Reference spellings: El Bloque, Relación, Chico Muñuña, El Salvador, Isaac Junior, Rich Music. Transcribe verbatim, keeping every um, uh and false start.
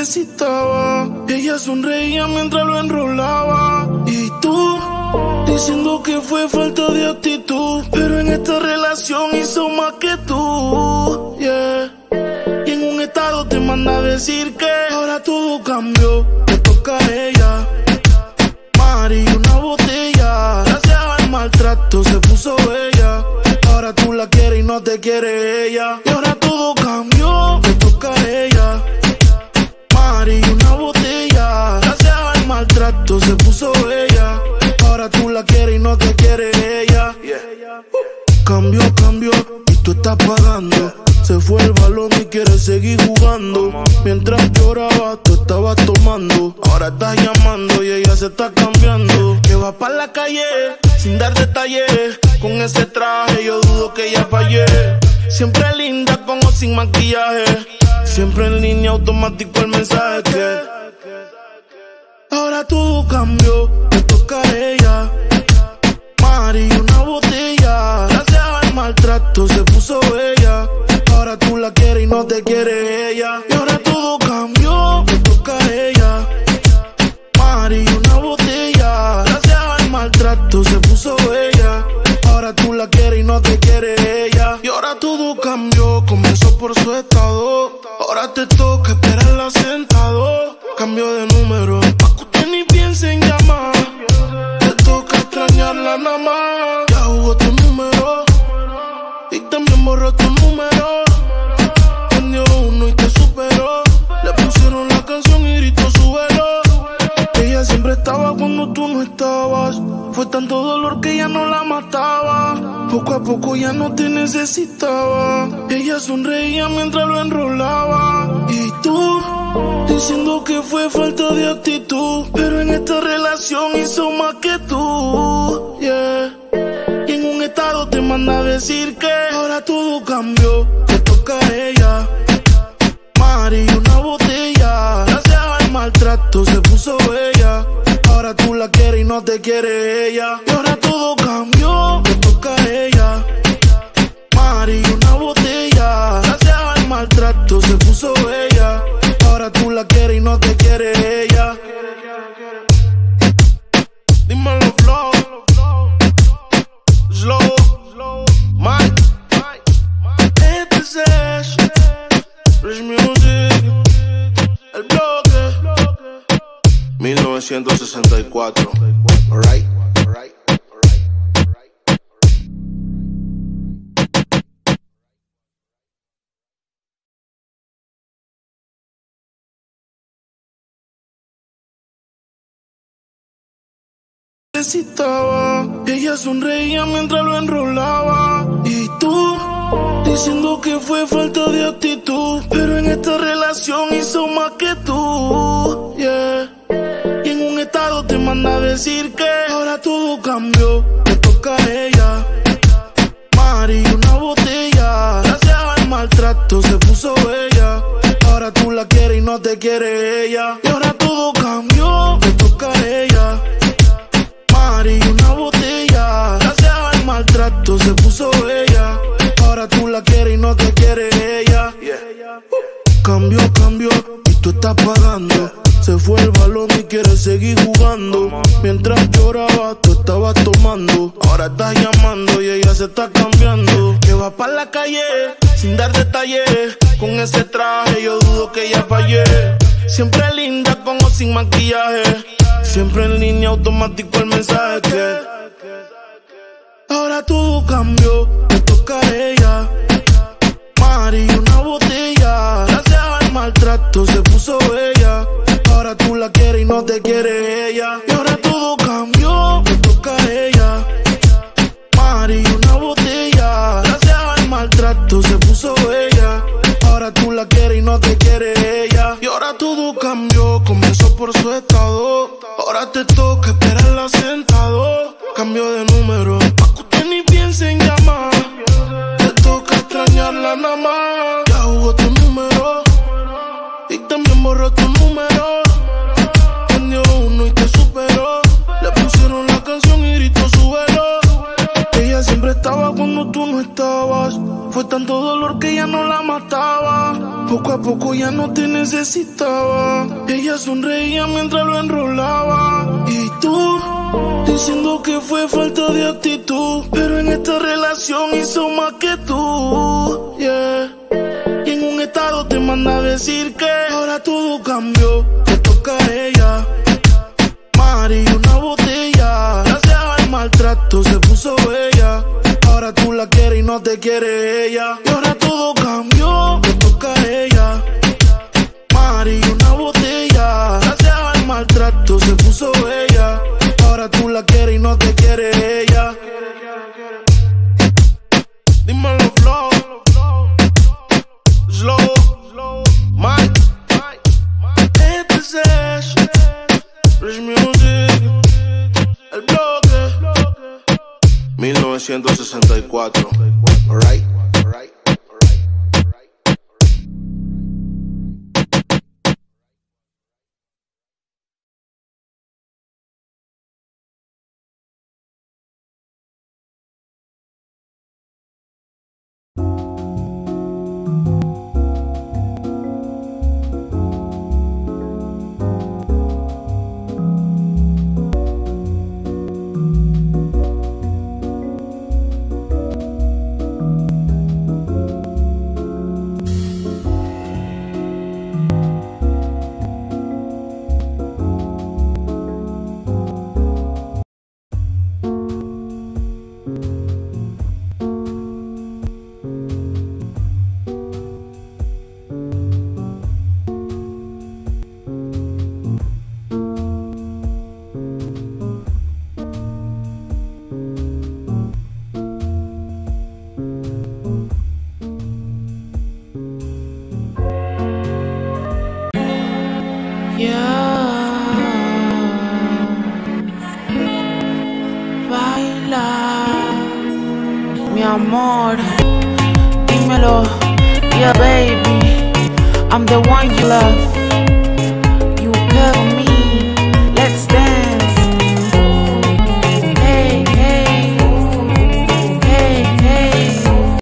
te citaba. Ella sonreía mientras lo enrolaba. Y tú, diciendo que fue falta de actitud. Pero en esta relación hizo más que tú, yeah. Y en un estado te manda a decir que ahora todo cambió, te toca a ella. Mari, una botella. Gracias al maltrato se puso bella. Ahora tú la quieres y no te quiere ella. Y ahora todo cambió, te toca a ella. Mari, una botella. Gracias al maltrato se puso bella. Ahora tú la quieres y no te quiere ella. Yeah. Uh. Cambió, cambió y tú estás pagando. Se fue el balón y quieres seguir jugando. Mientras llorabas, tú estabas tomando. Ahora estás llamando y ella se está cambiando. Que va para la calle sin dar detalles. Con ese traje yo dudo que ella fallé. Siempre linda con o sin maquillaje. Siempre en línea automático el mensaje que ahora todo cambió, te toca a ella. Mari, una botella. Gracias al maltrato se puso bella. Ahora tú la quieres y no te quiere ella. Y ahora todo cambió, me toca a ella. Mari, una botella. Gracias al maltrato se puso bella. Ahora tú la quieres y no te quiere ella. Y ahora todo cambió, comenzó por su estado. Ahora te toca esperarla sentado. Cambio de número, pa' que usted ni piense en llamar. Te toca extrañarla nada más. Ya jugó tu número y también borró tu número. Siempre estaba cuando tú no estabas. Fue tanto dolor que ya no la mataba. Poco a poco ya no te necesitaba. Ella sonreía mientras lo enrolaba. Y tú, diciendo que fue falta de actitud. Pero en esta relación hizo más que tú, yeah. Y en un estado te manda a decir que ahora todo cambió, te toca a ella. Mari, una botella. Gracias al maltrato se puso bella. Ahora tú la quieres y no te quiere ella. Y ahora todo cambió, te toca a ella. Mari, una botella. Gracias al maltrato se puso bella. Ahora tú la quieres y no te quiere ella. Dímelo, flow. Slow. Mike. Este es Rich Music. El Bloque. mil novecientos sesenta y cuatro. All right. All right. Necesitaba. Ella sonreía mientras lo enrolaba. Y tú, diciendo que fue falta de actitud. Pero en esta relación hizo más que tú, yeah. Y en un estado te manda a decir que ahora todo cambió, te toca a ella. Mari, una botella. Gracias al maltrato se puso bella. Ahora tú la quieres y no te quiere ella. Y ahora todo cambió, te toca a ella. Mari, una botella. Gracias al maltrato se puso bella. Ahora tú la quieres y no te quiere ella. Yeah. Uh. Cambió, cambió y tú estás pagando. Se fue el balón y quieres seguir jugando. Mientras llorabas, tú estabas tomando. Ahora estás llamando y ella se está cambiando. Que va para la calle sin dar detalles. Con ese traje yo dudo que ella fallé. Siempre linda con o sin maquillaje. Siempre en línea automático el mensaje que ahora todo cambió, te toca a ella. Mari, una botella. Gracias al maltrato se puso bella. Ahora tú la quieres y no te quiere ella. Y ahora todo cambió, te toca a ella. Mari, una botella. Gracias al maltrato se puso bella. Ahora tú la quieres y no te quiere ella. Y ahora todo cambió, comenzó por su estado. Ahora te toca esperarla sentado. Cambio de número, pa' que usted ni piense en llamar. Te toca extrañarla nada más. Ya jugó tu número y también borró tu número. Siempre estaba cuando tú no estabas. Fue tanto dolor que ya no la mataba. Poco a poco ya no te necesitaba. Ella sonreía mientras lo enrolaba. Y tú, diciendo que fue falta de actitud, pero en esta relación hizo más que tú, yeah. Y en un estado te manda a decir que ahora todo cambió, te toca a ella. Mari, una botella. Gracias al maltrato se puso bella. Ahora tú la quieres y no te quiere ella. Y ahora todo cambió, te toca a ella. Mari, una botella. Gracias al maltrato se puso bella. Ahora tú la quieres y no te quiere ella. Dímelo flow, slow, Mike, este es Rich Music, El Bloque, mil novecientos sesenta y cuatro, alright. Yeah, baby, I'm the one you love.